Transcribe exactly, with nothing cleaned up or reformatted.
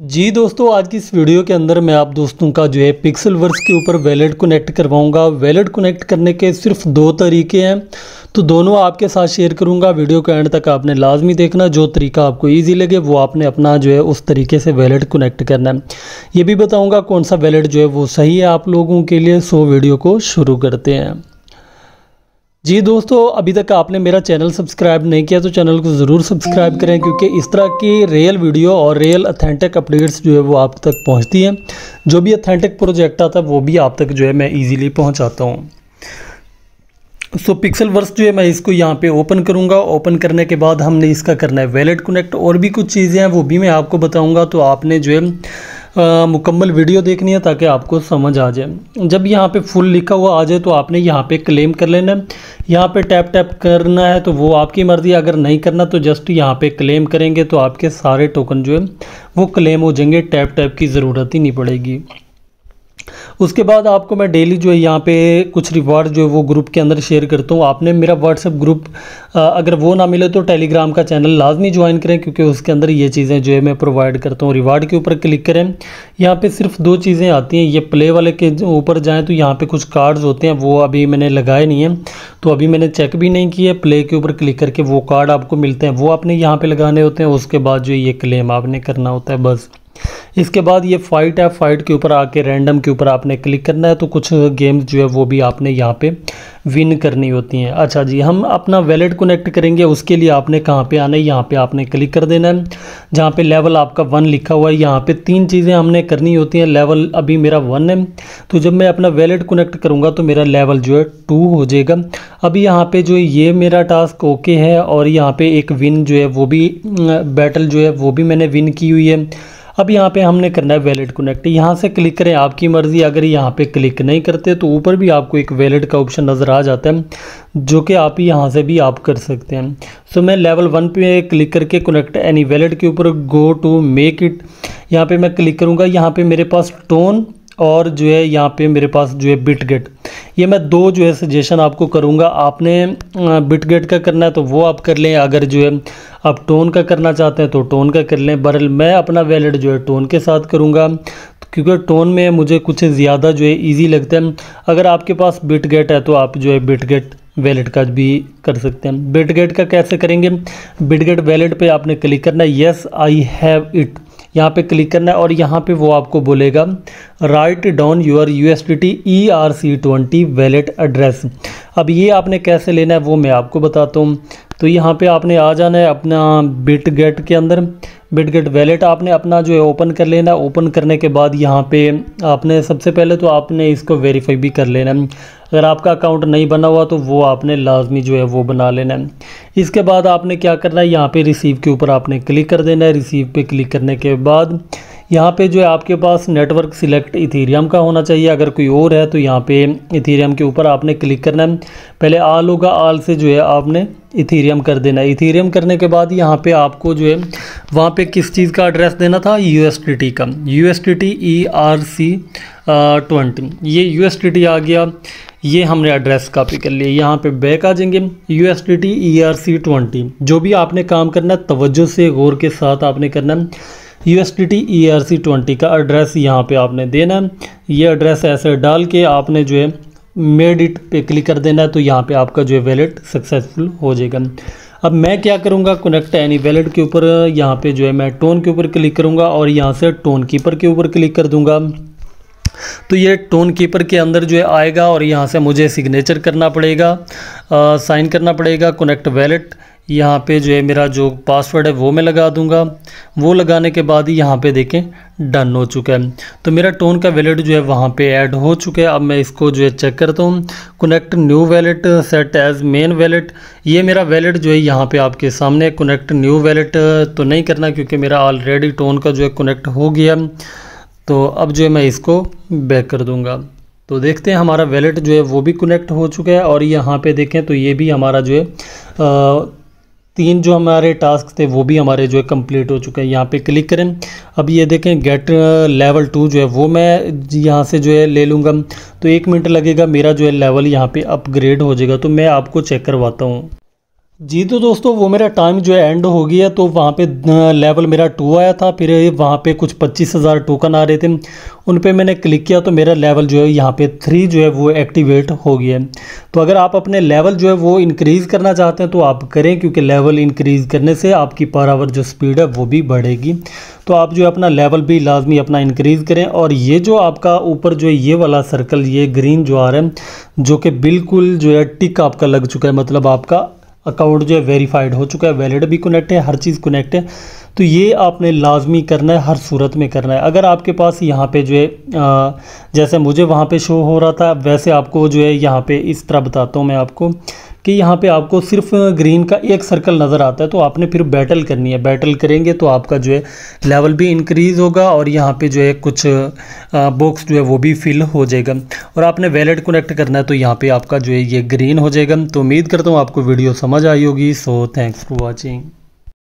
जी दोस्तों, आज की इस वीडियो के अंदर मैं आप दोस्तों का जो है पिक्सलवर्स के ऊपर वैलेट कनेक्ट करवाऊंगा। वैलेट कनेक्ट करने के सिर्फ दो तरीके हैं, तो दोनों आपके साथ शेयर करूंगा। वीडियो के एंड तक आपने लाजमी देखना, जो तरीका आपको इजी लगे वो आपने अपना जो है उस तरीके से वैलेट कनेक्ट करना है। ये भी बताऊँगा कौन सा वैलेट जो है वो सही है आप लोगों के लिए। सो वीडियो को शुरू करते हैं। जी दोस्तों, अभी तक आपने मेरा चैनल सब्सक्राइब नहीं किया तो चैनल को ज़रूर सब्सक्राइब करें, क्योंकि इस तरह की रियल वीडियो और रियल अथेंटिक अपडेट्स जो है वो आप तक पहुंचती हैं। जो भी अथेंटिक प्रोजेक्ट आता है वो भी आप तक जो है मैं इजीली पहुंचाता हूं। सो पिक्सलवर्स जो है मैं इसको यहाँ पे ओपन करूँगा। ओपन करने के बाद हमने इसका करना है वैलेट कनेक्ट। और भी कुछ चीज़ें हैं वो भी मैं आपको बताऊँगा, तो आपने जो है आ, मुकम्मल वीडियो देखनी है ताकि आपको समझ आ जाए। जब यहाँ पे फुल लिखा हुआ आ जाए तो आपने यहाँ पे क्लेम कर लेना है। यहाँ पे टैप टैप करना है तो वो आपकी मर्ज़ी, अगर नहीं करना तो जस्ट यहाँ पे क्लेम करेंगे तो आपके सारे टोकन जो है वो क्लेम हो जाएंगे, टैप टैप की ज़रूरत ही नहीं पड़ेगी। उसके बाद आपको मैं डेली जो है यहाँ पे कुछ रिवार्ड जो है वो ग्रुप के अंदर शेयर करता हूँ। आपने मेरा व्हाट्सएप ग्रुप अगर वो ना मिले तो टेलीग्राम का चैनल लाजमी ज्वाइन करें, क्योंकि उसके अंदर ये चीज़ें जो है मैं प्रोवाइड करता हूँ। रिवार्ड के ऊपर क्लिक करें, यहाँ पे सिर्फ दो चीज़ें आती हैं। ये प्ले वाले के ऊपर जाएँ तो यहाँ पर कुछ कार्ड्स होते हैं, वो अभी मैंने लगाए नहीं हैं तो अभी मैंने चेक भी नहीं किया। प्ले के ऊपर क्लिक करके वो कार्ड आपको मिलते हैं, वो आपने यहाँ पर लगाने होते हैं। उसके बाद जो ये क्लेम आपने करना होता है बस। इसके बाद ये फाइट है, फाइट के ऊपर आके रैंडम के ऊपर आपने क्लिक करना है, तो कुछ गेम्स जो है वो भी आपने यहाँ पे विन करनी होती हैं। अच्छा जी, हम अपना वैलेट कनेक्ट करेंगे, उसके लिए आपने कहाँ पे आना है, यहाँ पे आपने क्लिक कर देना है। जहाँ पे लेवल आपका वन लिखा हुआ है यहाँ पे तीन चीज़ें हमने करनी होती हैं। लेवल अभी मेरा वन है, तो जब मैं अपना वैलेट कनेक्ट करूँगा तो मेरा लेवल जो है टू हो जाएगा। अभी यहाँ पर जो ये मेरा टास्क ओके है, और यहाँ पर एक विन जो है वो भी बैटल जो है वो भी मैंने विन की हुई है। अब यहाँ पे हमने करना है वैलेट कनेक्ट। यहाँ से क्लिक करें, आपकी मर्ज़ी। अगर यहाँ पे क्लिक नहीं करते तो ऊपर भी आपको एक वैलेट का ऑप्शन नज़र आ जाता है, जो कि आप यहाँ से भी आप कर सकते हैं। सो मैं लेवल वन पे क्लिक करके कनेक्ट एनी वैलेट के ऊपर गो टू मेक इट यहाँ पे मैं क्लिक करूँगा। यहाँ पे मेरे पास टोन और जो है यहाँ पे मेरे पास जो है बिटगेट, ये मैं दो जो है सजेशन आपको करूँगा। आपने बिटगेट का करना है तो वो आप कर लें, अगर जो है आप टोन का करना चाहते हैं तो टोन का कर लें। बहरहाल मैं अपना वैलेट जो है टोन के साथ करूँगा, क्योंकि टोन में मुझे कुछ ज़्यादा जो है इजी लगता है। अगर आपके पास बिटगेट है तो आप जो है बिटगेट वैलेट का भी कर सकते हैं। बिटगेट का कैसे करेंगे, बिटगेट वैलेट पे आपने क्लिक करना है, येस आई हैव इट यहाँ पे क्लिक करना है। और यहाँ पे वो आपको बोलेगा write down your USDT E R C twenty wallet address. अब ये आपने कैसे लेना है वो मैं आपको बताता हूँ। तो यहाँ पे आपने आ जाना है अपना बिटगेट के अंदर। बिटगेट वैलेट आपने अपना जो है ओपन कर लेना है। ओपन करने के बाद यहाँ पे आपने सबसे पहले तो आपने इसको वेरीफाई भी कर लेना है। अगर आपका अकाउंट नहीं बना हुआ तो वो आपने लाजमी जो है वो बना लेना है। इसके बाद आपने क्या करना है, यहाँ पे रिसीव के ऊपर आपने क्लिक कर देना है। रिसीव पे क्लिक करने के बाद यहाँ पे जो है आपके पास नेटवर्क सिलेक्ट इथेरियम का होना चाहिए। अगर कोई और है तो यहाँ पे इथेरियम के ऊपर आपने क्लिक करना है। पहले आल होगा, आल से जो है आपने इथेरियम कर देना है। इथेरियम करने के बाद यहाँ पे आपको जो है वहाँ पे किस चीज़ का एड्रेस देना था, यूएसडीटी का, USDT E R C twenty. ये यूएसडीटी आ गया, ये हमने एड्रेस कॉपी कर लिया। यहाँ पे बैक आ जाएंगे, USDT E R C twenty. जो भी आपने काम करना है तवज्जो से गौर के साथ आपने करना है। USDT E R C twenty का एड्रेस यहाँ पे आपने देना है। ये एड्रेस ऐसे डाल के आपने जो है मेड इट पे क्लिक कर देना है, तो यहाँ पे आपका जो है वैलेट सक्सेसफुल हो जाएगा। अब मैं क्या करूँगा, कनेक्ट एनी वैलेट के ऊपर यहाँ पे जो है मैं टोन के ऊपर क्लिक करूँगा और यहाँ से टोन कीपर के ऊपर क्लिक कर दूँगा। तो ये टोन कीपर के अंदर जो है आएगा और यहाँ से मुझे सिग्नेचर करना पड़ेगा, साइन करना पड़ेगा। कनेक्ट वैलेट यहाँ पे जो है मेरा जो पासवर्ड है वो मैं लगा दूंगा। वो लगाने के बाद ही यहाँ पे देखें डन हो चुका है, तो मेरा टोन का वैलेट जो है वहाँ पे ऐड हो चुका है। अब मैं इसको जो है चेक करता हूँ। Connect new wallet set as main wallet, ये मेरा वैलेट जो है यहाँ पे आपके सामने। कनेक्ट न्यू वैलेट तो नहीं करना, क्योंकि मेरा ऑलरेडी टोन का जो है कनेक्ट हो गया। तो अब जो है मैं इसको बैक कर दूँगा, तो देखते हैं हमारा वैलेट जो है वो भी कनेक्ट हो चुका है। और यहाँ पर देखें तो ये भी हमारा जो है तीन जो हमारे टास्क थे वो भी हमारे जो है कंप्लीट हो चुके हैं। यहाँ पे क्लिक करें, अब ये देखें गेट लेवल टू जो है वो मैं यहाँ से जो है ले लूँगा, तो एक मिनट लगेगा, मेरा जो है लेवल यहाँ पे अपग्रेड हो जाएगा। तो मैं आपको चेक करवाता हूँ। जी तो दोस्तों वो मेरा टाइम जो है एंड हो गया। तो वहाँ पे लेवल मेरा टू आया था, फिर वहाँ पे कुछ पच्चीस हज़ार टोकन आ रहे थे, उन पे मैंने क्लिक किया तो मेरा लेवल जो है यहाँ पे थ्री जो है वो एक्टिवेट हो गया। तो अगर आप अपने लेवल जो है वो इंक्रीज़ करना चाहते हैं तो आप करें, क्योंकि लेवल इंक्रीज़ करने से आपकी पर आवर जो स्पीड है वो भी बढ़ेगी। तो आप जो है अपना लेवल भी लाजमी अपना इंक्रीज़ करें। और ये जो आपका ऊपर जो है ये वाला सर्कल, ये ग्रीन जो आ रहा है, जो कि बिल्कुल जो है टिक आपका लग चुका है, मतलब आपका अकाउंट जो है वेरीफाइड हो चुका है, वैलिड भी कनेक्ट है, हर चीज़ कनेक्ट है। तो ये आपने लाजमी करना है, हर सूरत में करना है। अगर आपके पास यहाँ पे जो है जैसे मुझे वहाँ पे शो हो रहा था, वैसे आपको जो है यहाँ पे इस तरह बताता हूँ मैं आपको कि यहाँ पे आपको सिर्फ ग्रीन का एक सर्कल नज़र आता है। तो आपने फिर बैटल करनी है, बैटल करेंगे तो आपका जो है लेवल भी इंक्रीज़ होगा और यहाँ पे जो है कुछ बॉक्स जो है वो भी फिल हो जाएगा। और आपने वैलेट कनेक्ट करना है तो यहाँ पे आपका जो है ये ग्रीन हो जाएगा। तो उम्मीद करता हूँ आपको वीडियो समझ आई होगी। So thanks for watching.